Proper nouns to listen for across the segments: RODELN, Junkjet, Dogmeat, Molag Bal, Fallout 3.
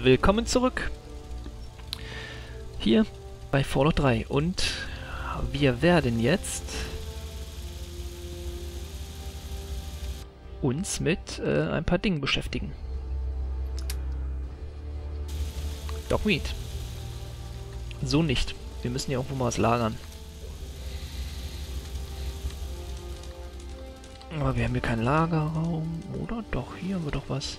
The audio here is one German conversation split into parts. Willkommen zurück hier bei Fallout 3 und wir werden jetzt uns mit ein paar Dingen beschäftigen. Dogmeat. So nicht. Wir müssen ja irgendwo mal was lagern. Aber wir haben hier keinen Lagerraum. Oder doch, hier haben wir doch was.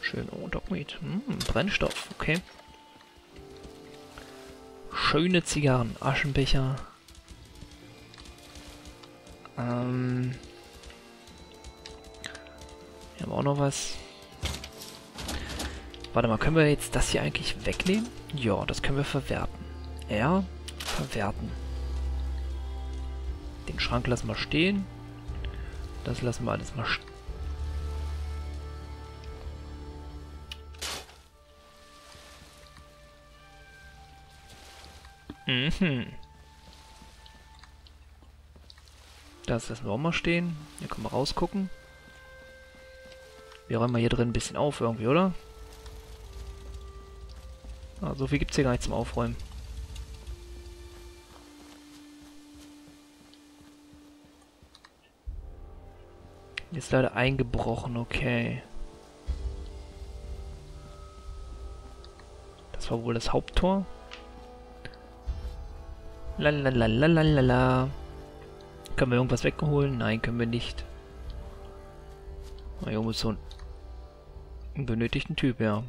Schön. Oh, Dogmeat. Brennstoff. Okay. Schöne Zigarren. Aschenbecher. Hier haben wir auch noch was. Warte mal, können wir jetzt das hier eigentlich wegnehmen? Ja, das können wir verwerten. Ja, verwerten. Den Schrank lassen wir stehen. Das lassen wir alles mal stehen. Das lassen wir auch mal stehen. Hier können wir rausgucken. Wir räumen mal hier drin ein bisschen auf irgendwie, oder? Ah, so viel gibt es hier gar nicht zum Aufräumen. Hier ist leider eingebrochen, okay. Das war wohl das Haupttor. Lalalalalala. Können wir irgendwas wegholen? Nein, können wir nicht. Na, hier oben ist so ein benötigten Typ, ja.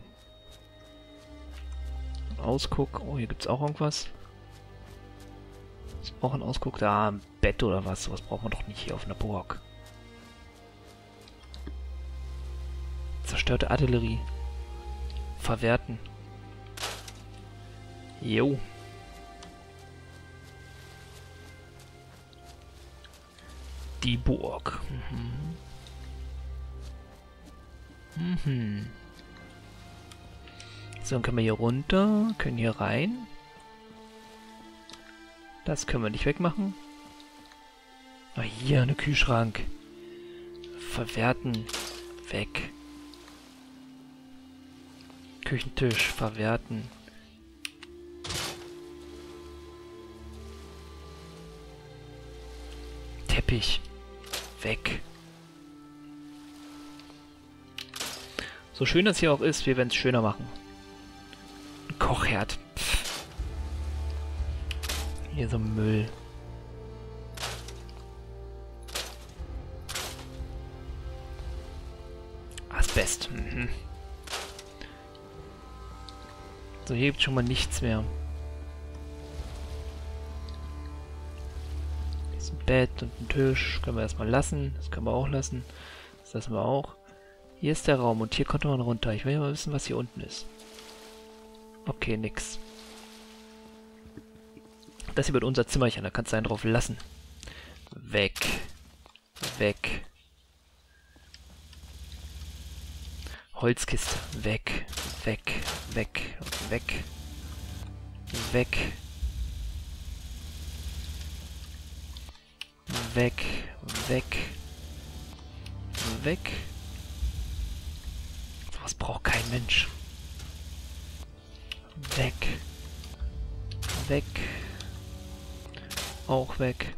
Ausguck. Oh, hier gibt es auch irgendwas. Ist auch ein Ausguck. Da, ein Bett oder was. Sowas braucht man doch nicht hier auf einer Burg. Zerstörte Artillerie. Verwerten. Jo. Die Burg. So, dann können wir hier runter, können hier rein. Das können wir nicht wegmachen. Ah, hier, eine Kühlschrank. Verwerten. Weg. Küchentisch. Verwerten. Teppich. Weg. So schön das hier auch ist, wir werden es schöner machen. Ein Kochherd. Pff. Hier so Müll. Asbest. So, hier gibt es schon mal nichts mehr. Bett und ein Tisch. Können wir erstmal lassen. Das können wir auch lassen. Das lassen wir auch. Hier ist der Raum und hier konnte man runter. Ich will ja mal wissen, was hier unten ist. Okay, nix. Das hier wird unser Zimmerchen. Da kannst du einen drauf lassen. Weg. Weg. Holzkiste. Weg. Weg. Weg. Weg. Weg. Weg, weg, weg. Sowas braucht kein Mensch. Weg, weg, auch weg,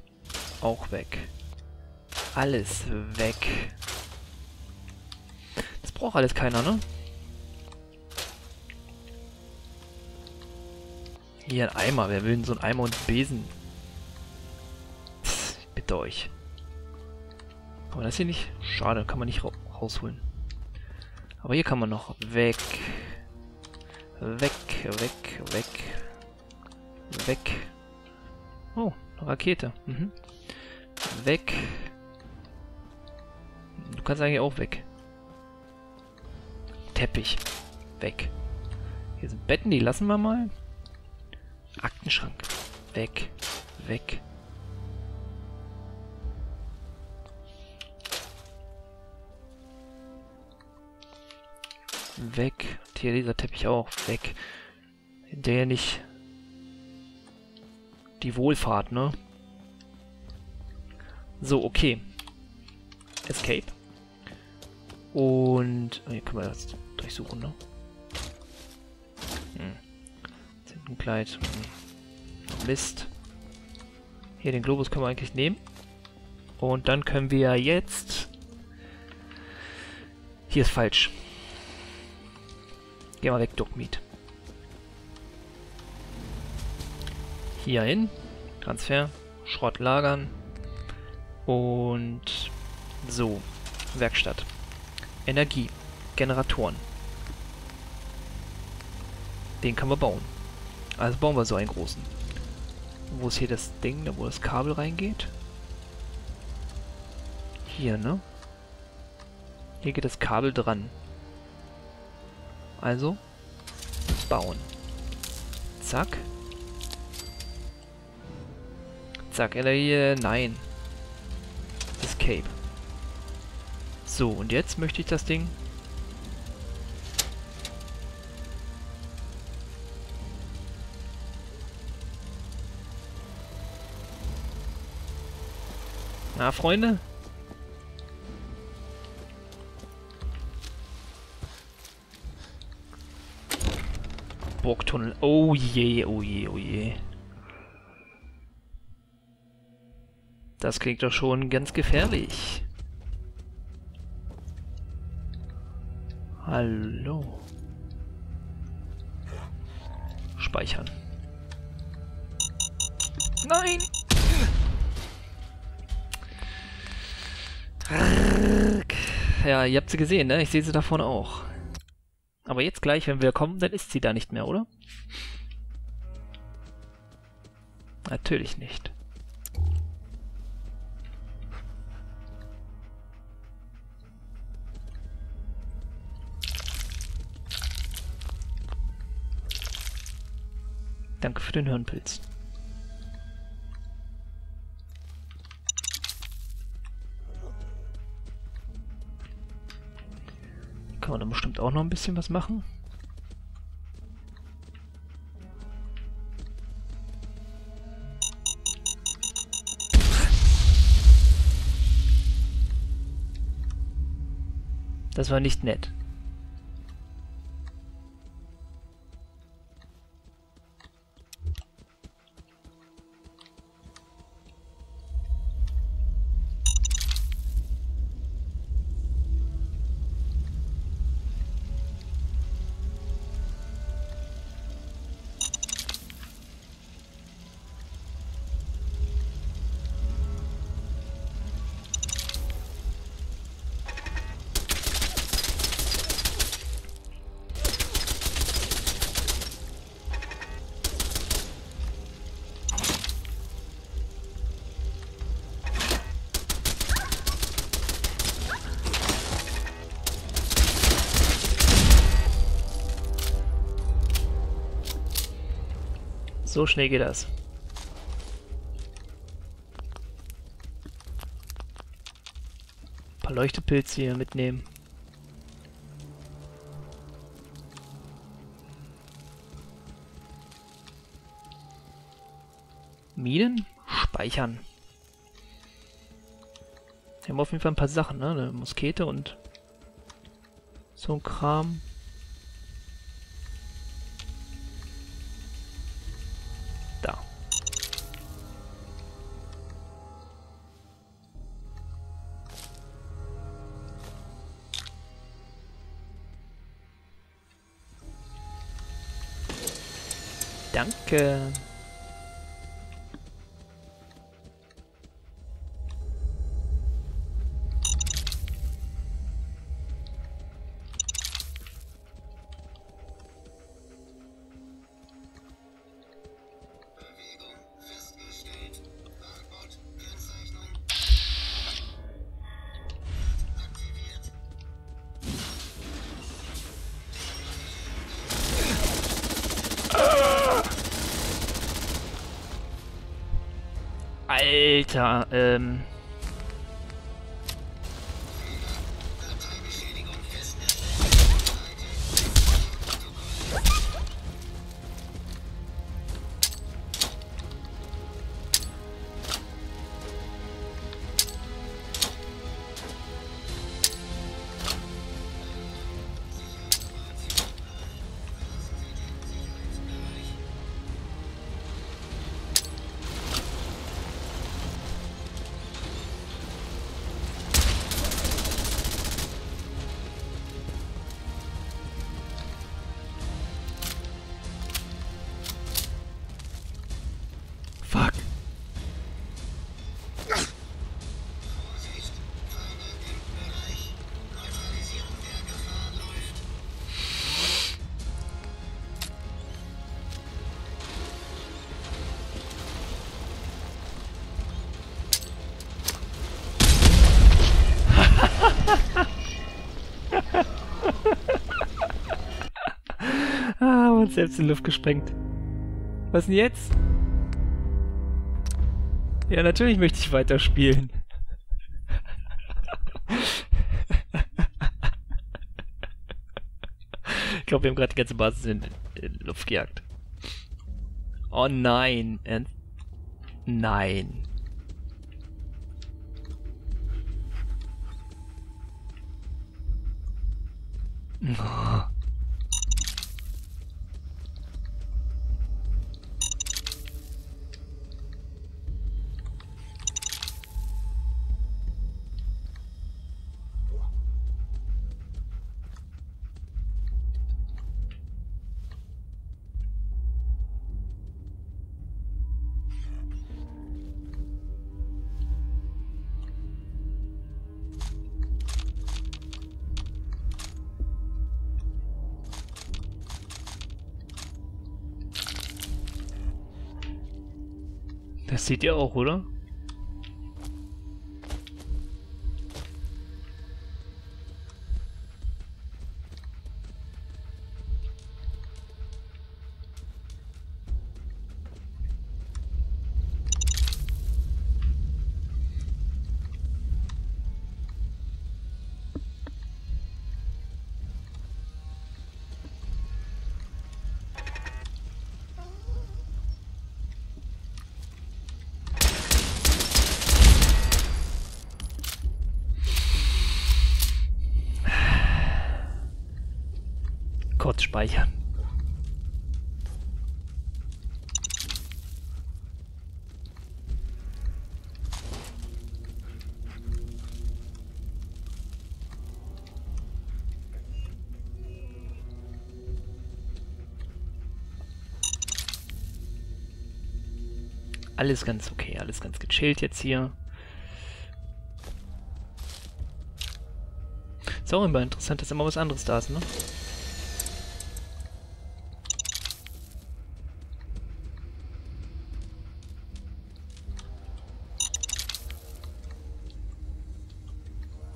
auch weg. Alles weg. Das braucht alles keiner, ne? Hier ein Eimer. Wer will denn so einen Eimer und Besen? Euch. Kann man das hier nicht? Schade, kann man nicht rausholen. Aber hier kann man noch weg. Weg, weg, weg. Weg. Oh, Rakete. Weg. Du kannst eigentlich auch weg. Teppich. Weg. Hier sind Betten, die lassen wir mal. Aktenschrank. Weg, weg. Weg. Und hier dieser Teppich auch. Weg. Der nicht. Die Wohlfahrt, ne? So, okay. Escape. Und hier können wir das durchsuchen, ne? ein Kleid. Mist. Hier, den Globus können wir eigentlich nehmen. Und dann können wir jetzt... Hier ist falsch. Geh mal weg, Dogmeat. Hier hin. Transfer. Schrott lagern. Und... So. Werkstatt. Energie. Generatoren. Den können wir bauen. Also bauen wir so einen großen. Wo ist hier das Ding, da wo das Kabel reingeht? Hier, ne? Hier geht das Kabel dran. Also, bauen. Zack. Zack, nein. Escape. So, und jetzt möchte ich das Ding... Na, Freunde? Burgtunnel. Oh je, oh je, oh je. Das klingt doch schon ganz gefährlich. Hallo. Speichern. Nein! Ja, ihr habt sie gesehen, ne? Ich sehe sie davon auch. Aber jetzt gleich, wenn wir kommen, dann ist sie da nicht mehr, oder? Natürlich nicht. Danke für den Hirnpilz. Kann man dann bestimmt auch noch ein bisschen was machen. Das war nicht nett. So schnell geht das. Ein paar Leuchtepilze hier mitnehmen. Minen? Speichern. Wir haben auf jeden Fall ein paar Sachen, ne? Eine Muskete und so ein Kram. Danke. Alter, Und selbst in Luft gesprengt. Was denn jetzt? Ja, natürlich möchte ich weiterspielen. Ich glaube, wir haben gerade die ganze Basis in Luft gejagt. Oh nein. Nein. Oh. Das seht ihr auch, oder? Kurz speichern. Alles ganz okay, alles ganz gechillt jetzt hier. Ist auch immer interessant, dass immer was anderes da ist, ne?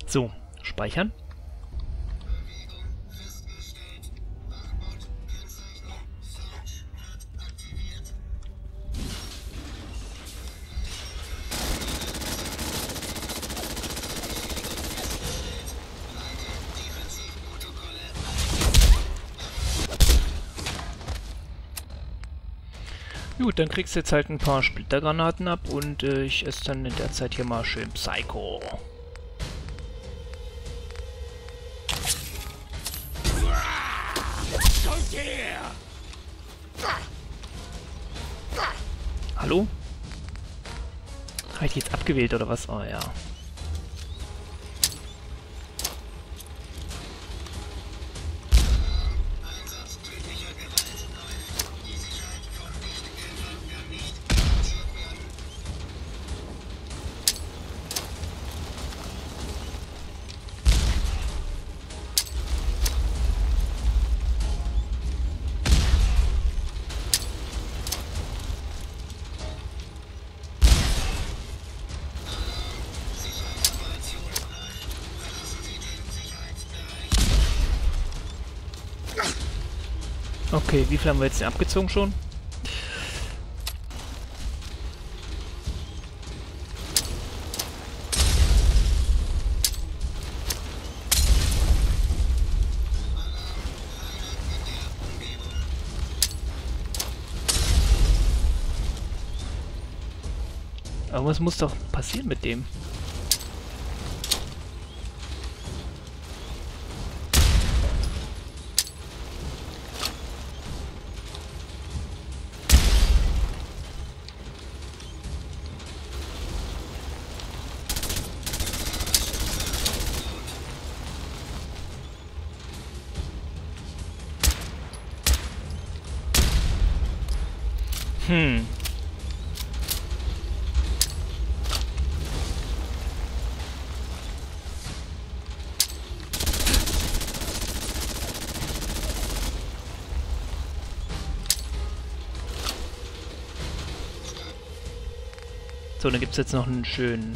So, speichern. Gut, dann kriegst du jetzt halt ein paar Splittergranaten ab und ich esse dann in der Zeit hier mal schön Psycho. Hallo? Habe ich jetzt abgewählt oder was? Oh ja. Okay, wie viel haben wir jetzt denn abgezogen schon? Aber was muss doch passieren mit dem? So, dann gibt es jetzt noch einen schönen...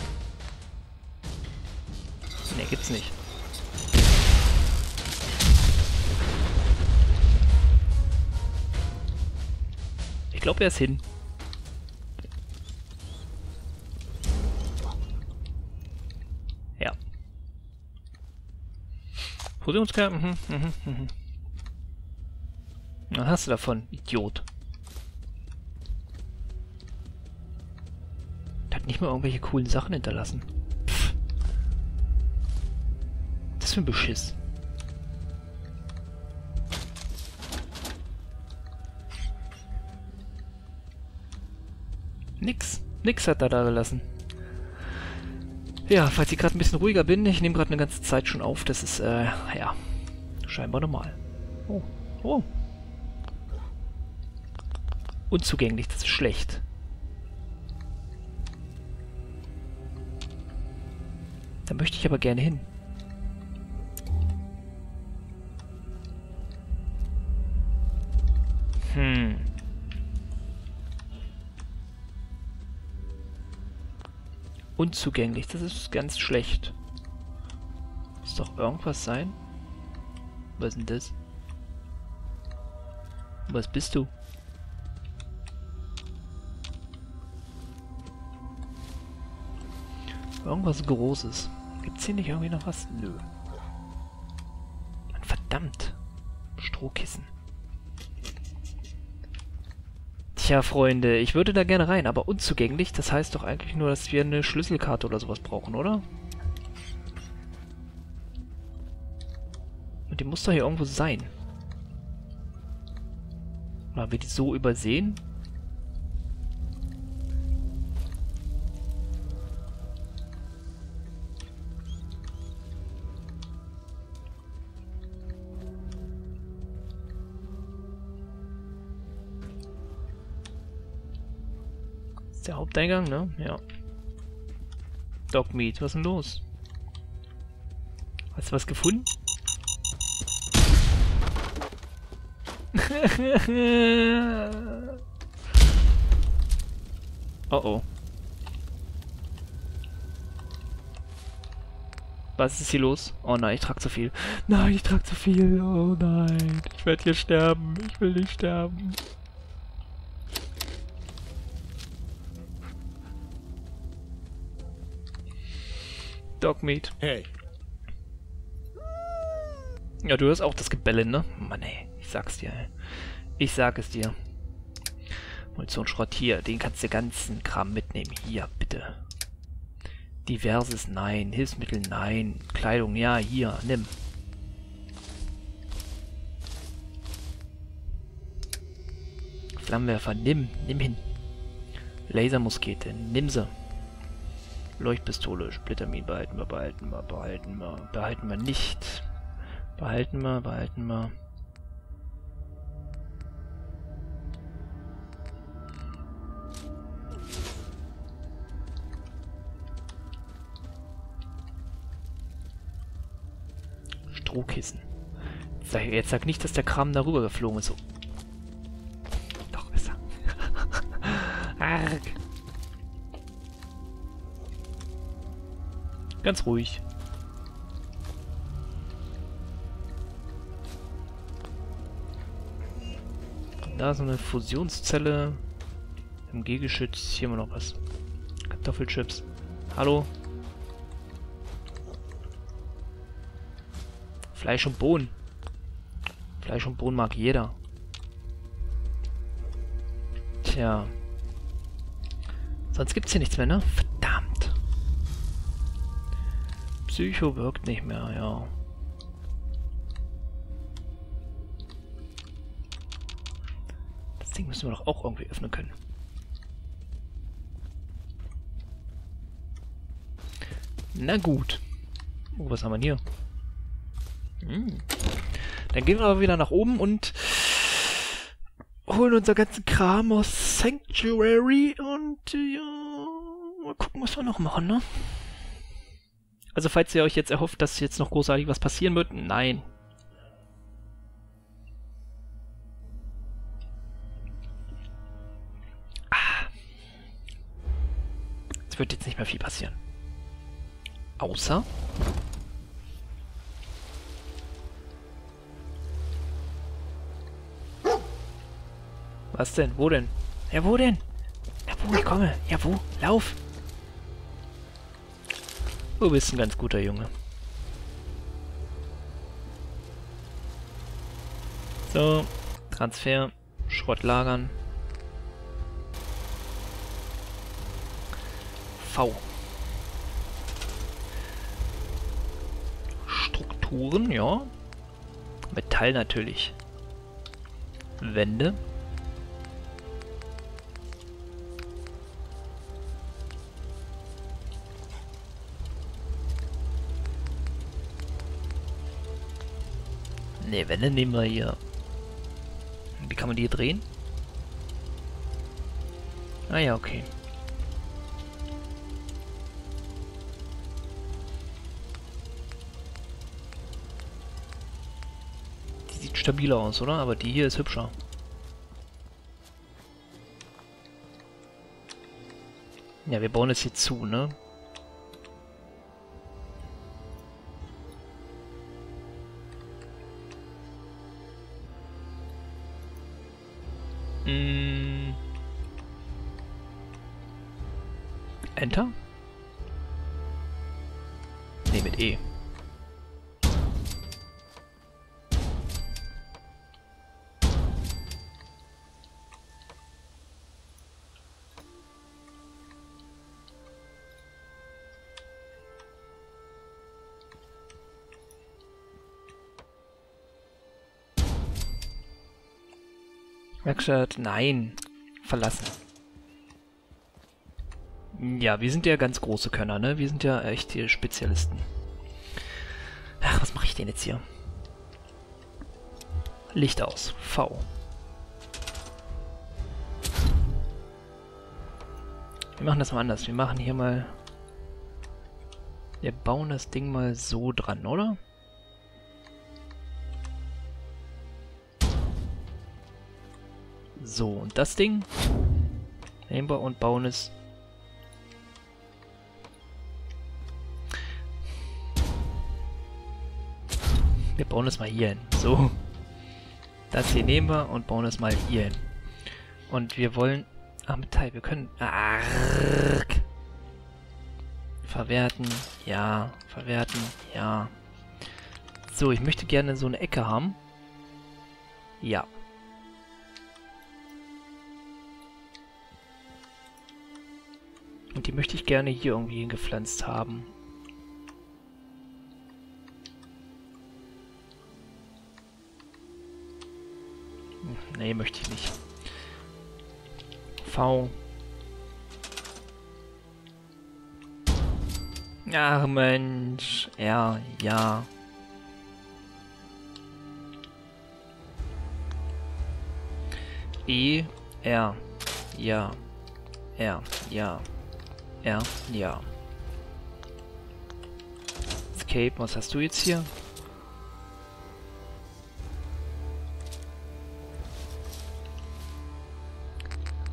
Ne, gibt's nicht. glaube, er ist hin. Ja. Fusionskern. Na, hast du davon, Idiot. Der hat nicht mal irgendwelche coolen Sachen hinterlassen. Pff. Das ist für ein Beschiss. Nix hat er da gelassen. Ja, falls ich gerade ein bisschen ruhiger bin, ich nehme gerade eine ganze Zeit schon auf, das ist, ja, scheinbar normal. Oh, oh. Unzugänglich, das ist schlecht. Da möchte ich aber gerne hin. Unzugänglich, das ist ganz schlecht. Muss doch irgendwas sein? Was ist denn das? Was bist du? Irgendwas Großes. Gibt's hier nicht irgendwie noch was? Nö. Mann, verdammt. Strohkissen. Tja, Freunde, ich würde da gerne rein, aber unzugänglich, das heißt doch eigentlich nur, dass wir eine Schlüsselkarte oder sowas brauchen, oder? Und die muss doch hier irgendwo sein. Oder haben wir die so übersehen? Der Haupteingang, ne? Ja. Dogmeat, was ist denn los? Hast du was gefunden? Oh oh. Was ist hier los? Oh nein, ich trage zu viel. Nein, ich trage zu viel. Oh nein, ich werde hier sterben. Ich will nicht sterben. Dogmeat. Hey. Ja, du hörst auch das Gebelle, ne? Mann, ey. Ich sag's dir, ey. Ich sag es dir. Munitionsschrott hier. Den kannst du den ganzen Kram mitnehmen. Hier, bitte. Diverses, nein. Hilfsmittel, nein. Kleidung, ja, hier. Nimm. Flammenwerfer, nimm. Nimm hin. Lasermuskete, nimm sie. Leuchtpistole, Splittermin behalten wir nicht. Behalten wir. Strohkissen. Jetzt sag nicht, dass der Kram darüber geflogen ist. Doch besser. Arg. Ganz ruhig. Da ist eine Fusionszelle. MG-Geschütz. Hier haben wir noch was. Kartoffelchips. Hallo. Fleisch und Bohnen. Fleisch und Bohnen mag jeder. Tja. Sonst gibt's hier nichts mehr, ne? Psycho wirkt nicht mehr, ja. Das Ding müssen wir doch auch irgendwie öffnen können. Na gut. Oh, was haben wir denn hier? Hm. Dann gehen wir aber wieder nach oben und holen unser ganzen Kram aus Sanctuary und ja, mal gucken, was wir noch machen, ne? Also falls ihr euch jetzt erhofft, dass jetzt noch großartig was passieren wird, nein. Es wird jetzt nicht mehr viel passieren. Außer... Was denn? Wo denn? Ja, wo denn? Ja, wo? Ich komme. Ja, wo? Lauf. Du bist ein ganz guter Junge. So. Transfer. Schrott lagern. V. Strukturen, ja. Metall natürlich. Wände. Ne, Wände nehmen wir hier. Wie kann man die drehen? Ah ja, okay. Die sieht stabiler aus, oder? Aber die hier ist hübscher. Ja, wir bauen das hier zu, ne? Enter? Ne, mit E. Werkstatt, nein. Verlassen. Ja, wir sind ja ganz große Könner, ne? Wir sind ja echt hier Spezialisten. Ach, was mache ich denn jetzt hier? Licht aus. V. Wir machen das mal anders. Wir machen hier mal... Wir bauen das Ding mal so dran, oder? So, und das Ding nehmen wir und bauen es. Wir bauen es mal hier hin. So. Das hier nehmen wir und bauen es mal hier hin. Und wir wollen... Ah, Metall, wir können... Arrrrrrk. Verwerten. Ja. Verwerten. Ja. So, ich möchte gerne so eine Ecke haben. Ja. Und die möchte ich gerne hier irgendwie hingepflanzt haben. Nee, möchte ich nicht. V. Ach Mensch. R, ja. E, R, ja. R, ja. Ja, ja. Escape, was hast du jetzt hier?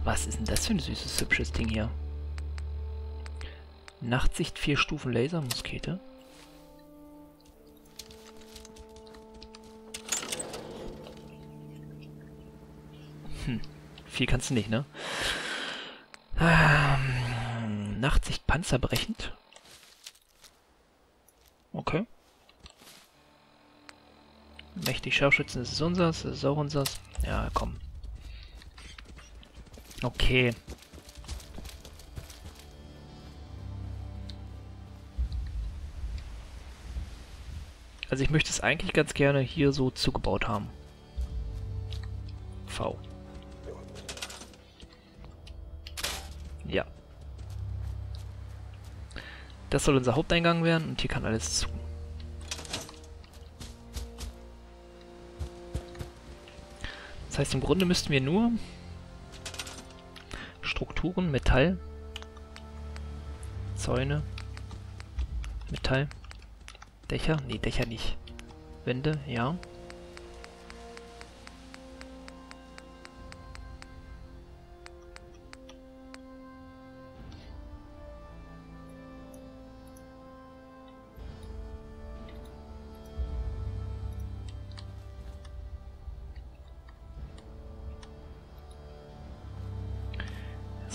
Was ist denn das für ein süßes, hübsches Ding hier? Nachtsicht, 4 Stufen Lasermuskete. Hm, viel kannst du nicht, ne? Nachtsicht panzerbrechend. Okay. Mächtig Scharfschützen, das ist unseres, das ist auch unseres. Ja, komm. Okay. Also ich möchte es eigentlich ganz gerne hier so zugebaut haben. V. Ja. Das soll unser Haupteingang werden und hier kann alles zu. Das heißt, im Grunde müssten wir nur Strukturen, Metall, Zäune, Metall, Dächer, nee, Dächer nicht. Wände, ja.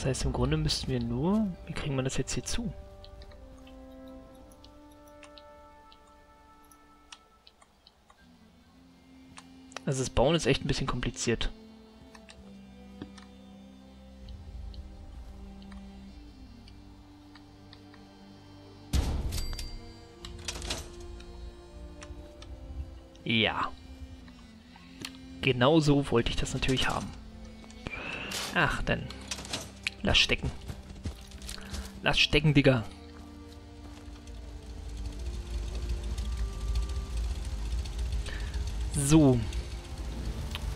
Das heißt, im Grunde müssten wir nur... Wie kriegen wir das jetzt hier zu? Also das Bauen ist echt ein bisschen kompliziert. Ja. Genau so wollte ich das natürlich haben. Ach, dann. Lass stecken. Lass stecken, Digga. So.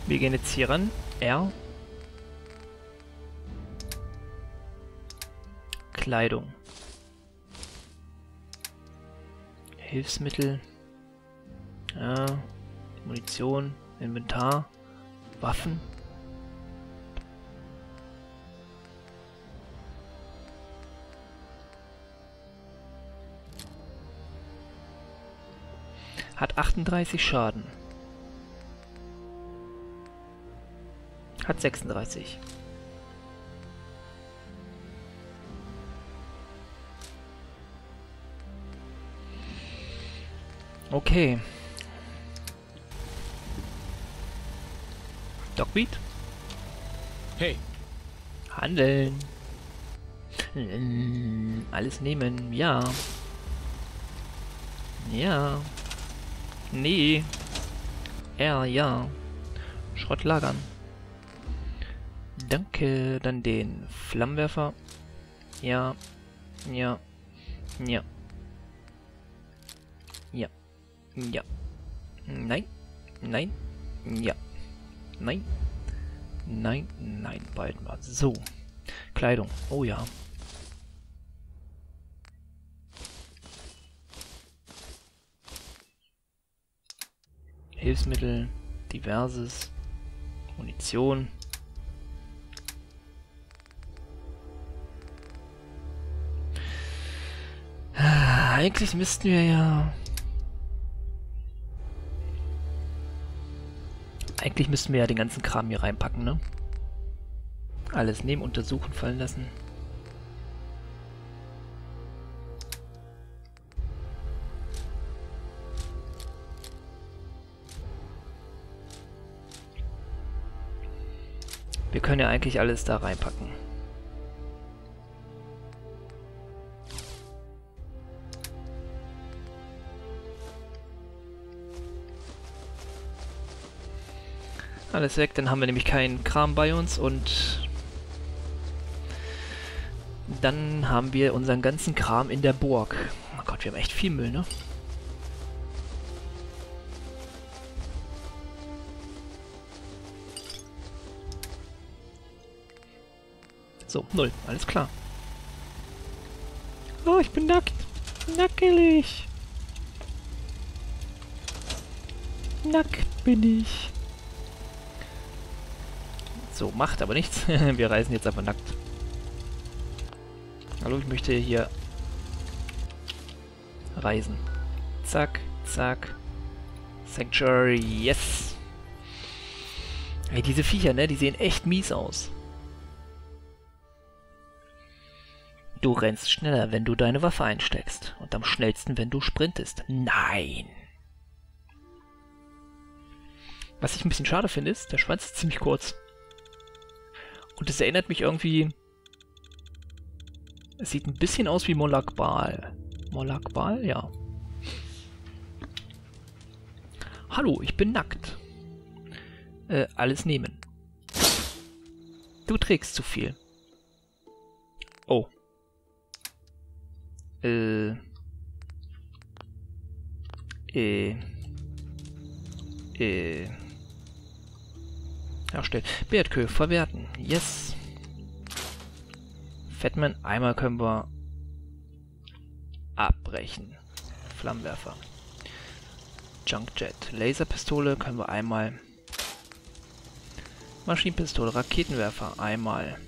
Wir gehen jetzt hier ran. R. Kleidung. Hilfsmittel. Ja, Munition, Inventar, Waffen. Hat 38 Schaden. Hat 36. Okay. Dogmeat? Hey. Handeln. Alles nehmen. Ja. Ja. Nee. Ja. Schrott lagern. Danke. Dann den Flammenwerfer. Ja. Ja. Ja. Ja. Ja. Nein. Nein. Ja. Nein. Nein, nein, bald mal. So. Kleidung. Oh ja. Hilfsmittel. Diverses. Munition. Eigentlich müssten wir ja... Eigentlich müssten wir ja den ganzen Kram hier reinpacken, ne? Alles nehmen, untersuchen, fallen lassen. Wir können ja eigentlich alles da reinpacken. Alles weg, dann haben wir nämlich keinen Kram bei uns und dann haben wir unseren ganzen Kram in der Burg. Oh Gott, wir haben echt viel Müll, ne? So, 0, alles klar. Oh, ich bin nackt. Nackelig. Nackt bin ich. So, macht aber nichts. Wir reisen jetzt einfach nackt. Hallo, ich möchte hier reisen. Zack, zack. Sanctuary, yes. Hey, diese Viecher, ne? Die sehen echt mies aus. Du rennst schneller, wenn du deine Waffe einsteckst. Und am schnellsten, wenn du sprintest. Nein! Was ich ein bisschen schade finde, ist, der Schwanz ist ziemlich kurz. Und es erinnert mich irgendwie... Es sieht ein bisschen aus wie Molag Bal. Molag Bal? Ja. Hallo, ich bin nackt. Alles nehmen. Du trägst zu viel. Oh. Herstellen. Bärtköpfe verwerten. Yes. Fatman, einmal können wir abbrechen. Flammenwerfer. Junkjet. Laserpistole können wir einmal. Maschinenpistole. Raketenwerfer einmal.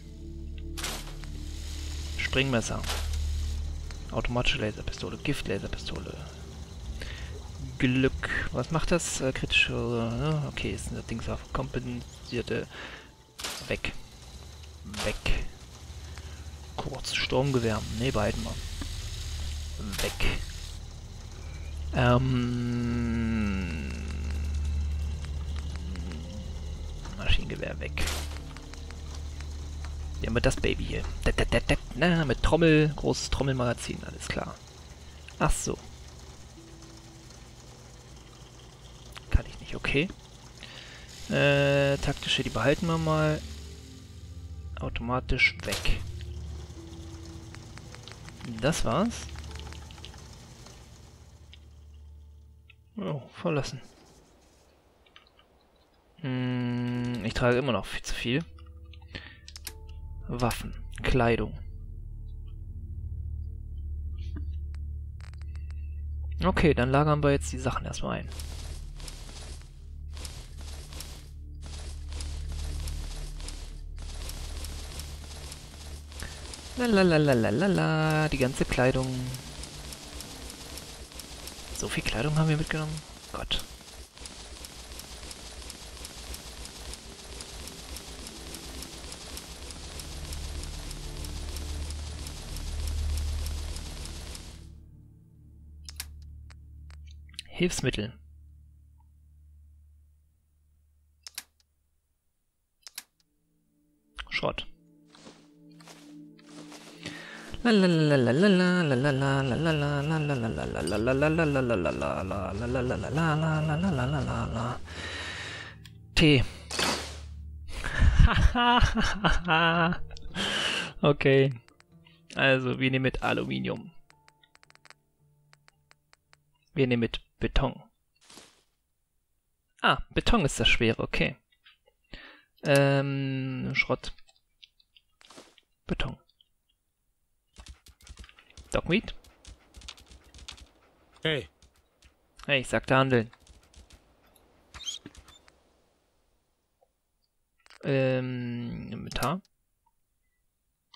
Springmesser. Automatische Laserpistole. Giftlaserpistole. Glück. Was macht das? Kritische... okay, ist eine Dingswaffe. Kompensierte... Weg. Weg. Kurz, Sturmgewehr. Ne, behalten wir. Weg. Maschinengewehr weg. Hier haben wir das Baby hier. Na, mit Trommel, großes Trommelmagazin, alles klar. Ach so. Kann ich nicht, okay. Taktische, die behalten wir mal. Automatisch weg. Das war's. Oh, verlassen. Ich trage immer noch viel zu viel. Waffen, Kleidung. Okay, dann lagern wir jetzt die Sachen erstmal ein. Lalalalalalala, die ganze Kleidung. So viel Kleidung haben wir mitgenommen? Gott. Hilfsmittel. Schrott. Tee. Okay. Also, wir nehmen mit Aluminium. Wir nehmen mit Beton. Ah, Beton ist das Schwere, okay. Schrott. Beton. Dogmeat? Hey. Hey, ich sagte handeln. Inventar?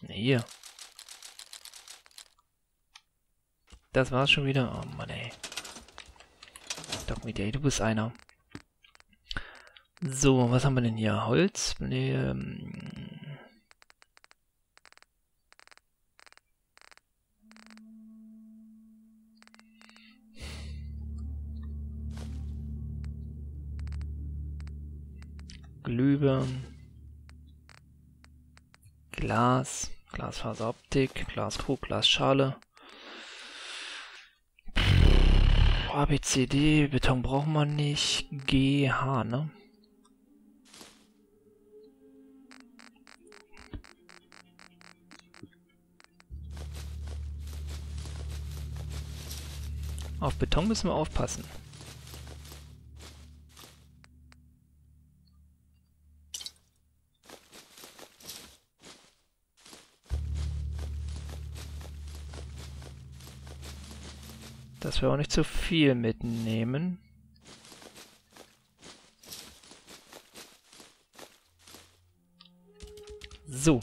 Ne, hier. Das war's schon wieder. Oh Mann, ey. Dogmeat, ey, du bist einer. So, was haben wir denn hier? Holz? Nee, Glühbirnen, Glas, Glasfaseroptik, Glaskrug, Glasschale, ABCD, Beton brauchen wir nicht, GH, ne? Auf Beton müssen wir aufpassen. Dass wir auch nicht zu viel mitnehmen. So,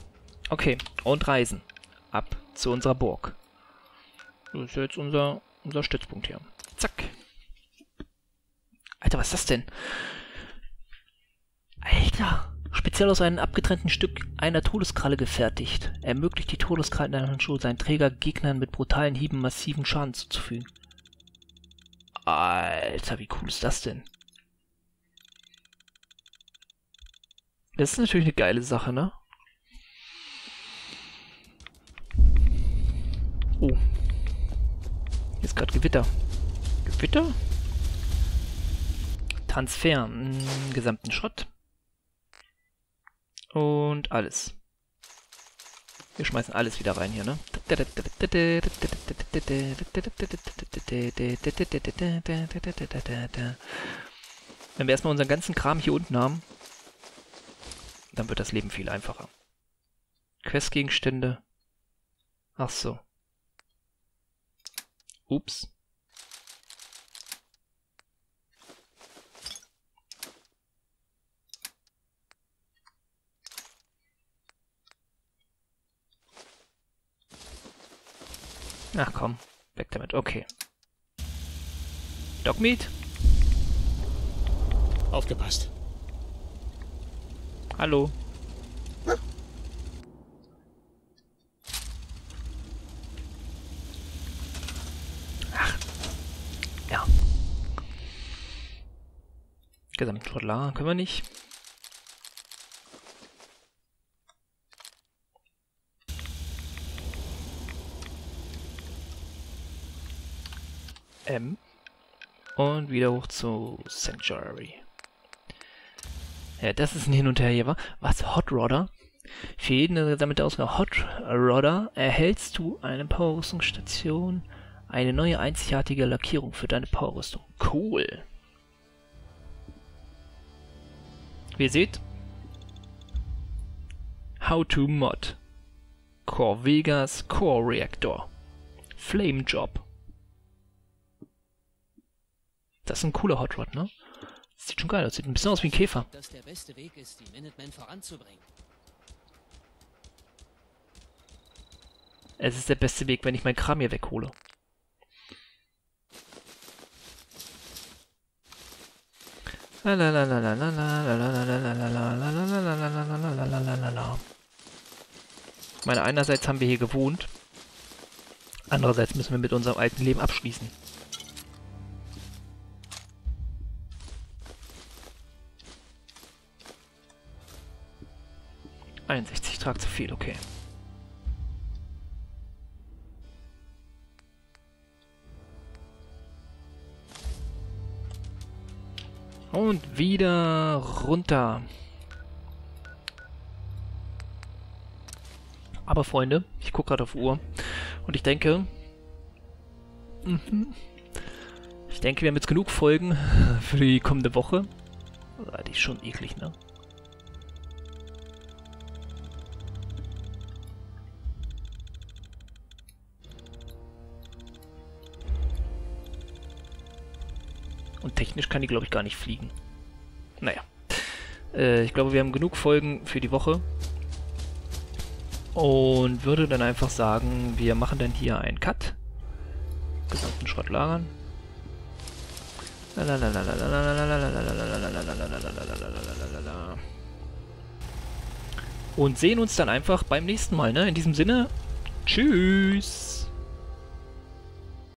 okay. Und reisen. Ab zu unserer Burg. Das ist jetzt unser Stützpunkt hier. Zack. Alter, was ist das denn? Alter. Speziell aus einem abgetrennten Stück einer Todeskralle gefertigt. Ermöglicht die Todeskralle in einem Handschuh, seinen Träger Gegnern mit brutalen Hieben massiven Schaden zuzufügen. Alter, wie cool ist das denn? Das ist natürlich eine geile Sache, ne? Oh. Hier ist gerade Gewitter. Gewitter? Transfer. Gesamten Schrott. Und alles. Wir schmeißen alles wieder rein hier, ne? Wenn wir erstmal unseren ganzen Kram hier unten haben, dann wird das Leben viel einfacher. Questgegenstände. Ach so. Ups. Ach komm, weg damit, okay. Dogmeat? Aufgepasst. Hallo. Portlar können wir nicht. M. Und wieder hoch zu Sanctuary. Ja, das ist ein Hin und Her hier, war. Was? Hot Rodder? Für jeden gesammelte Ausgabe Hot Rodder erhältst du eine Power-Rüstungsstation, eine neue einzigartige Lackierung für deine Power-Rüstung. Cool! Wie ihr seht, How to Mod, Core Vegas, Core Reactor, Flame Job. Das ist ein cooler Hot Rod, ne? Sieht schon geil aus, sieht ein bisschen aus wie ein Käfer. Dass der beste Weg ist, die Minutemen voranzubringen. Es ist der beste Weg, wenn ich meinen Kram hier weghole. Ich meine, einerseits haben wir hier gewohnt, andererseits müssen wir mit unserem alten Leben abschließen. Trag zu viel, okay. Und wieder runter. Aber Freunde, ich gucke gerade auf Uhr und ich denke, wir haben jetzt genug Folgen für die kommende Woche. Die ist schon eklig, ne? Und technisch kann die, glaube ich, gar nicht fliegen. Naja. Ich glaube, wir haben genug Folgen für die Woche. Und würde dann einfach sagen, wir machen dann hier einen Cut. Gesamten Schrott lagern. Und sehen uns dann einfach beim nächsten Mal, ne? In diesem Sinne, tschüss!